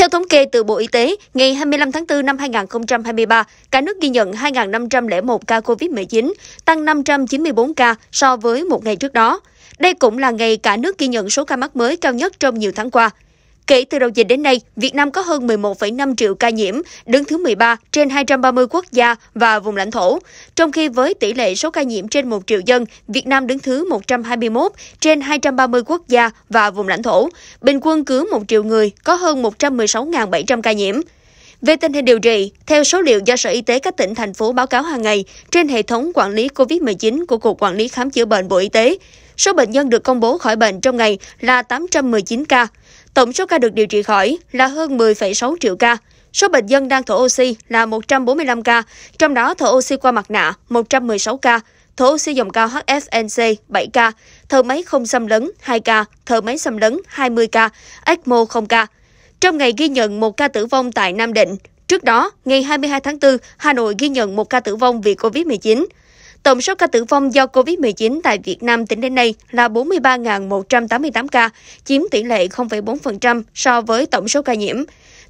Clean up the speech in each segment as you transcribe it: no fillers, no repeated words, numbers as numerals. Theo thống kê từ Bộ Y tế, ngày 25 tháng 4 năm 2023, cả nước ghi nhận 2.501 ca COVID-19, tăng 594 ca so với một ngày trước đó. Đây cũng là ngày cả nước ghi nhận số ca mắc mới cao nhất trong nhiều tháng qua. Kể từ đầu dịch đến nay, Việt Nam có hơn 11,5 triệu ca nhiễm, đứng thứ 13 trên 230 quốc gia và vùng lãnh thổ. Trong khi với tỷ lệ số ca nhiễm trên 1 triệu dân, Việt Nam đứng thứ 121 trên 230 quốc gia và vùng lãnh thổ. Bình quân cứ 1 triệu người có hơn 116.700 ca nhiễm. Về tình hình điều trị, theo số liệu do Sở Y tế các tỉnh, thành phố báo cáo hàng ngày trên hệ thống quản lý COVID-19 của Cục Quản lý Khám chữa bệnh Bộ Y tế, số bệnh nhân được công bố khỏi bệnh trong ngày là 819 ca. Tổng số ca được điều trị khỏi là hơn 10,6 triệu ca. Số bệnh nhân đang thở oxy là 145 ca, trong đó thở oxy qua mặt nạ 116 ca, thở oxy dòng cao HFNC 7 ca, thở máy không xâm lấn 2 ca, thở máy xâm lấn 20 ca, ECMO 0 ca. Trong ngày ghi nhận 1 ca tử vong tại Nam Định. Trước đó, ngày 22 tháng 4, Hà Nội ghi nhận 1 ca tử vong vì COVID-19. Tổng số ca tử vong do COVID-19 tại Việt Nam tính đến nay là 43.188 ca, chiếm tỷ lệ 0,4% so với tổng số ca nhiễm.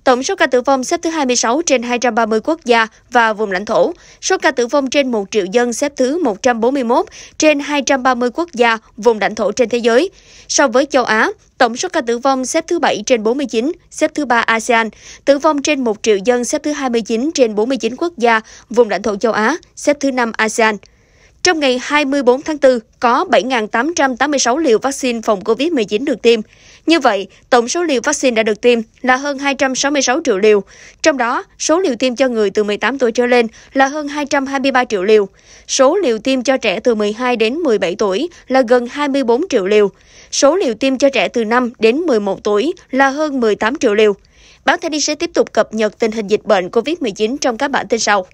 Tổng số ca tử vong xếp thứ 26 trên 230 quốc gia và vùng lãnh thổ. Số ca tử vong trên 1 triệu dân xếp thứ 141 trên 230 quốc gia, vùng lãnh thổ trên thế giới. So với châu Á, tổng số ca tử vong xếp thứ 7 trên 49, xếp thứ 3 ASEAN. Tử vong trên 1 triệu dân xếp thứ 29 trên 49 quốc gia, vùng lãnh thổ châu Á, xếp thứ 5 ASEAN. Trong ngày 24 tháng 4, có 7.886 liều vaccine phòng COVID-19 được tiêm. Như vậy, tổng số liều vaccine đã được tiêm là hơn 266 triệu liều. Trong đó, số liều tiêm cho người từ 18 tuổi trở lên là hơn 223 triệu liều. Số liều tiêm cho trẻ từ 12 đến 17 tuổi là gần 24 triệu liều. Số liều tiêm cho trẻ từ 5 đến 11 tuổi là hơn 18 triệu liều. Báo Thanh Niên sẽ tiếp tục cập nhật tình hình dịch bệnh COVID-19 trong các bản tin sau.